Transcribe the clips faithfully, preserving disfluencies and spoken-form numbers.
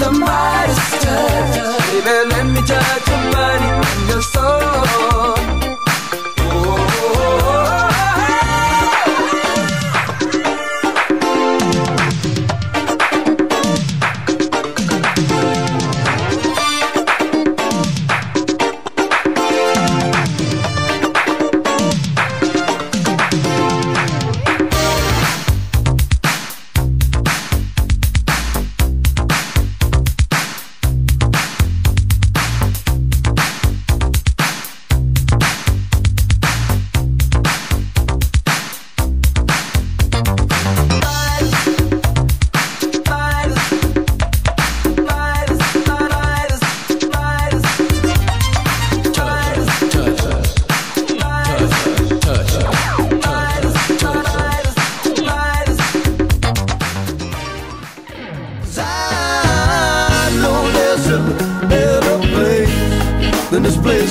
the mightiest touch. Baby, let me touch your body and your soul.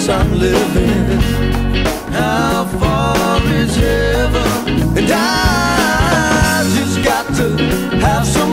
I'm living, how far is heaven? And I just got to have some